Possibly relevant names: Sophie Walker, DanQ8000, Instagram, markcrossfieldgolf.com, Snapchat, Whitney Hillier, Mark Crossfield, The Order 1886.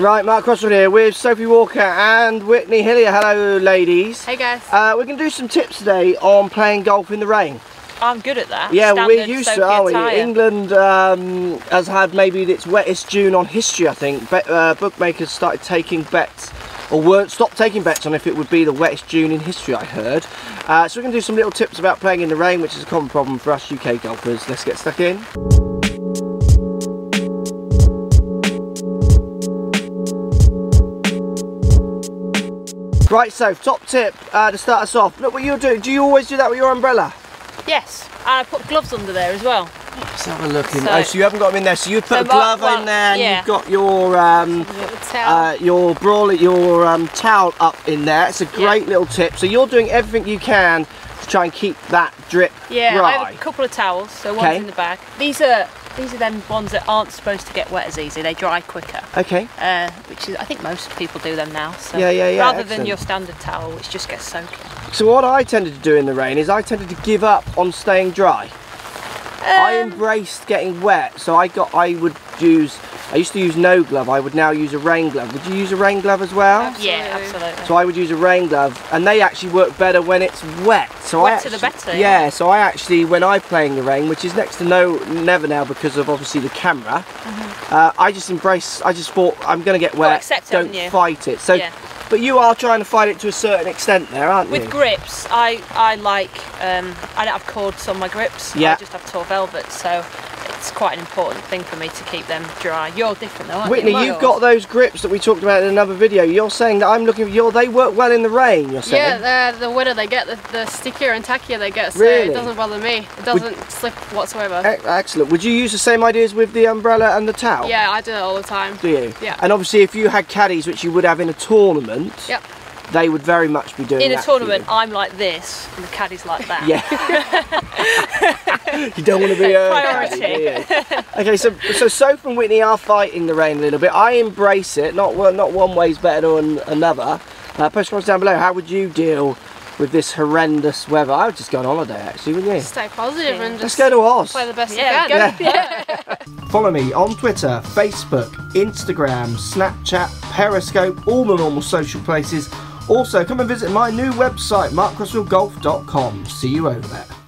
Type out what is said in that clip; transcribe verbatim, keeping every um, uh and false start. Right, Mark Crossfield here with Sophie Walker and Whitney Hillier. Hello, ladies. Hey, guys. Uh, we're going to do some tips today on playing golf in the rain. I'm good at that. Yeah, Standard we're used Sophie to, aren't we? Attire. England um, has had maybe its wettest June on history, I think. Be uh, bookmakers started taking bets, or weren't stopped taking bets on if it would be the wettest June in history, I heard. Uh, so we're going to do some little tips about playing in the rain, which is a common problem for us U K golfers. Let's get stuck in. Right, so top tip uh, to start us off. Look what you're doing. Do you always do that with your umbrella? Yes, and I put gloves under there as well. Let's have a look in. So, oh, so you haven't got them in there. So you put so a glove well, in there, and yeah. you've got your um, uh, your brawler, your um, towel up in there. It's a great yeah. little tip. So you're doing everything you can to try and keep that drip yeah, dry. Yeah, I have a couple of towels. So one's okay. in the bag. These are. These are then ones that aren't supposed to get wet as easy. They dry quicker. Okay. Uh, which is, I think most people do them now. So yeah, yeah, yeah. Rather excellent. than your standard towel, which just gets soaking. So what I tended to do in the rain is I tended to give up on staying dry. Um, I embraced getting wet, so I got. I would use. I used to use no glove. I would now use a rain glove. Would you use a rain glove as well? Absolutely. Yeah, absolutely. So I would use a rain glove, and they actually work better when it's wet. So wetter I actually, the better. Yeah, yeah. So I actually, when I play in the rain, which is next to no never now because of obviously the camera, mm -hmm. uh, I just embrace. I just thought I'm going to get wet. Well, accept it, don't you? fight it. So, yeah. but you are trying to fight it to a certain extent there, aren't you? With grips, I I like. Um, I don't have cords on my grips. Yeah. I just have tall velvet. So. It's quite an important thing for me to keep them dry. You're different though, aren't Whitney, you? Whitney, you've got those grips that we talked about in another video. You're saying that I'm looking for your, they work well in the rain, you're saying? Yeah, the wetter they get, the, the stickier and tackier they get, so really? It doesn't bother me. It doesn't Would, slip whatsoever. Excellent. Would you use the same ideas with the umbrella and the towel? Yeah, I do it all the time. Do you? Yeah. And obviously if you had caddies, which you would have in a tournament, yep. they would very much be doing in that. In a tournament, I'm like this, and the caddy's like that. Yeah. You don't want to be a priority. Caddy, okay, so so Sophie and Whitney are fighting the rain a little bit. I embrace it. Not well, not one way's better than another. Uh, post comments down below. How would you deal with this horrendous weather? I would just go on holiday, actually, wouldn't you? Stay positive yeah. and just let's go to Oz. Play the best yeah, you can. Yeah. Yeah. Follow me on Twitter, Facebook, Instagram, Snapchat, Periscope, all the normal social places. Also, come and visit my new website, mark crossfield golf dot com. See you over there.